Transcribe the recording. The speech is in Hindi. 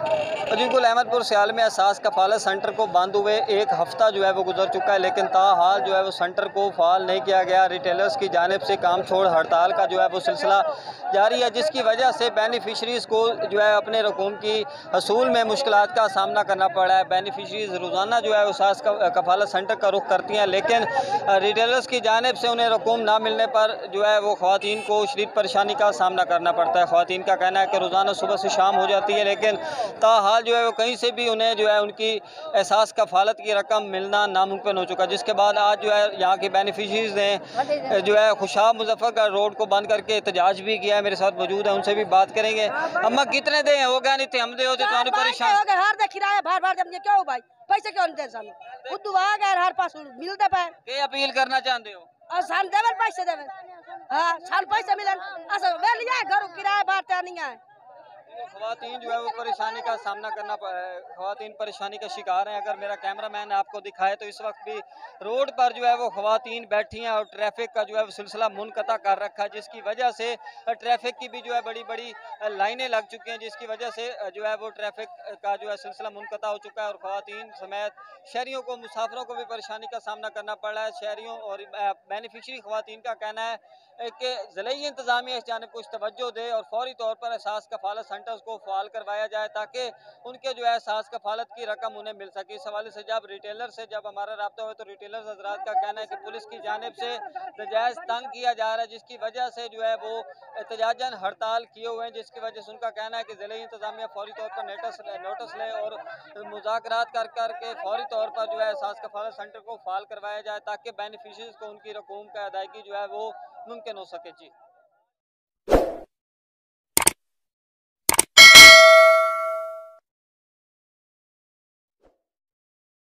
बिल्कुल अहमदपुर सियाल में एहसास कफालत सेंटर को बंद हुए एक हफ्ता जो है वो गुजर चुका है, लेकिन ताहाल जो है वो सेंटर को फाल नहीं किया गया। रिटेलर्स की जानिब से काम छोड़ हड़ताल का जो है वो सिलसिला जारी है, जिसकी वजह से बेनिफिशरीज़ को जो है अपने रकूम की हसूल में मुश्किलात का सामना करना पड़ रहा है। बेनिफिशरीज़ रोज़ाना जो है एहसास कफालत सेंटर का रुख करती हैं, लेकिन रिटेलर्स की जानिब से उन्हें रकूम ना मिलने पर जो है वो ख़वातीन को शदीद परेशानी का सामना करना पड़ता है। ख़वातीन का कहना है कि रोज़ाना सुबह से शाम हो जाती है, लेकिन ताहाल जो है वो कहीं से भी उन्हें जो है उनकी एहसास कफालत की रकम मिलना नामुमकिन हो चुका है, जिसके बाद आज जो है यहाँ के बेनिफिशरीज़ ने जो है खुशाब मुजफ्फरगढ़ रोड को बंद करके एहतजाज भी किया है। मेरे साथ मौजूद है, उनसे भी बात करेंगे। अम्मा कितने दे हैं वो क्या नहीं थे हम दे होते परेशान पैसे क्यों दे हर पास मिलते पे अपील करना चाहते हो और पैसे देवे हाँ पैसे मिलन घर किराया बार नहीं आए। ख्वातीन जो है वो परेशानी का सामना करना ख्वातीन परेशानी का शिकार हैं। अगर मेरा कैमरामैन आपको दिखाए तो इस वक्त भी रोड पर जो है वो ख्वातीन बैठी हैं और ट्रैफिक का जो है वो सिलसिला मुनक़ता कर रखा है, जिसकी वजह से ट्रैफिक की भी जो है बड़ी बड़ी लाइनें लग चुकी हैं, जिसकी वजह से जो है वो ट्रैफिक का जो है सिलसिला मुनक़ता हो चुका है और ख्वातीन समेत शहरियों को मुसाफिरों को भी परेशानी का सामना करना पड़ रहा है। शहरियों और बेनिफिशरी ख्वातीन का कहना है कि ज़िला इंतज़ामिया इस जानिब कुछ तवज्जो दे और फौरी तौर पर एहसास कफालत सेंटर्स को फाल करवाया जाए ताकि उनके जो है एहसास कफालत की रकम उन्हें मिल सके। इस हवाले से जब हमारा रब्ता हुआ तो रिटेलर्स हजरात का कहना है कि पुलिस की जानिब से नजायज़ तंग किया जा रहा है, जिसकी वजह से जो है वो एहतजाजन हड़ताल किए हुए हैं, जिसकी वजह से उनका कहना है कि ज़िला इंतजामिया फौरी तौर पर नोटिस ले और मुज़ाकरात कर करके फौरी तौर पर जो है एहसास कफालत सेंटर को फाल करवाया जाए ताकि बेनिफिशरीज़ को उनकी रकूम की अदायगी जो है वो मुमकिन हो सके। जी।